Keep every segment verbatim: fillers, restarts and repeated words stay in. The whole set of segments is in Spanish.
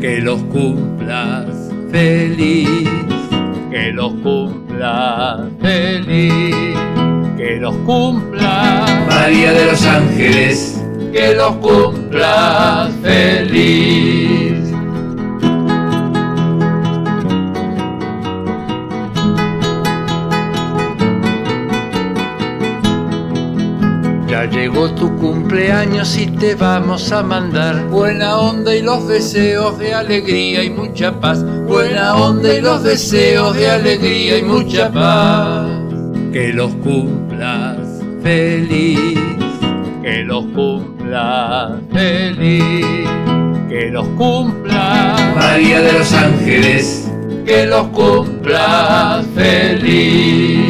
que los cumplas feliz, que los cumplas feliz, que los cumplas. María de los Ángeles, que los cumplas feliz. Ya llegó tu cumpleaños y te vamos a mandar buena onda y los deseos de alegría y mucha paz. Buena onda y los deseos de alegría y mucha paz. Que los cumplas feliz, que los cumplas feliz, que los cumplas. María de los Ángeles, que los cumplas feliz.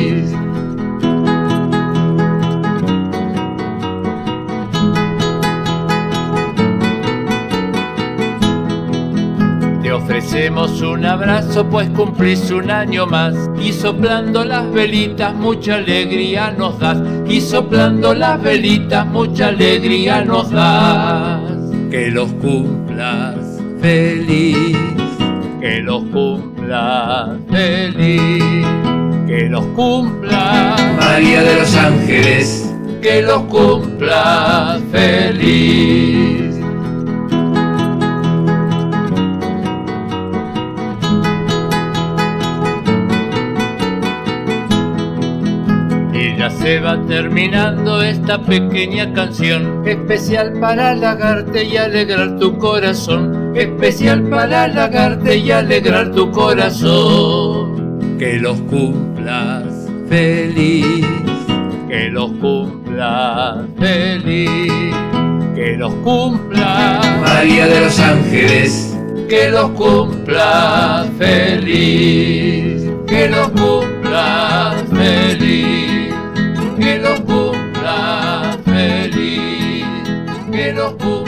Ofrecemos un abrazo pues cumplís un año más, y soplando las velitas mucha alegría nos das, y soplando las velitas mucha alegría nos das. Que los cumplas feliz, que los cumplas feliz, que los cumplas. María de los Ángeles, que los cumplas feliz. Ya se va terminando esta pequeña canción, especial para halagarte y alegrar tu corazón, especial para halagarte y alegrar tu corazón. Que los cumplas feliz, que los cumplas feliz, que los cumplas. María de los Ángeles, que los cumplas feliz, que los cumplas feliz. Que los cumplas feliz, que los cumplas.